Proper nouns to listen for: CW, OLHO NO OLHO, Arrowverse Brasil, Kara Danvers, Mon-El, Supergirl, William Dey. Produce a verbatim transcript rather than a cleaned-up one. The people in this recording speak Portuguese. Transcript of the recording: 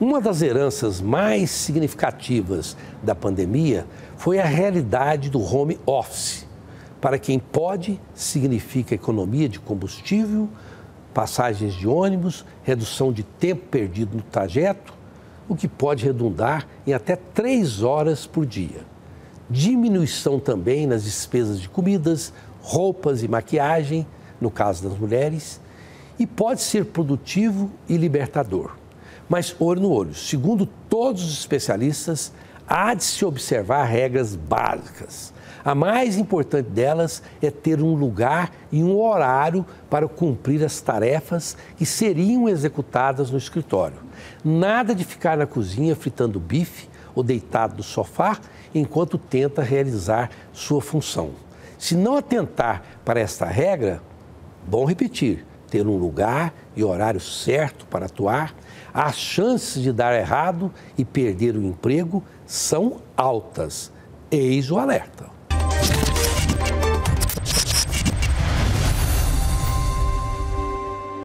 Uma das heranças mais significativas da pandemia foi a realidade do home office. Para quem pode, significa economia de combustível, passagens de ônibus, redução de tempo perdido no trajeto, o que pode redundar em até três horas por dia. Diminuição também nas despesas de comidas, roupas e maquiagem, no caso das mulheres, e pode ser produtivo e libertador. Mas olho no olho, segundo todos os especialistas, há de se observar regras básicas. A mais importante delas é ter um lugar e um horário para cumprir as tarefas que seriam executadas no escritório. Nada de ficar na cozinha fritando bife ou deitado no sofá enquanto tenta realizar sua função. Se não atentar para esta regra, bom repetir, ter um lugar e horário certo para atuar, as chances de dar errado e perder o emprego são altas. Eis o alerta.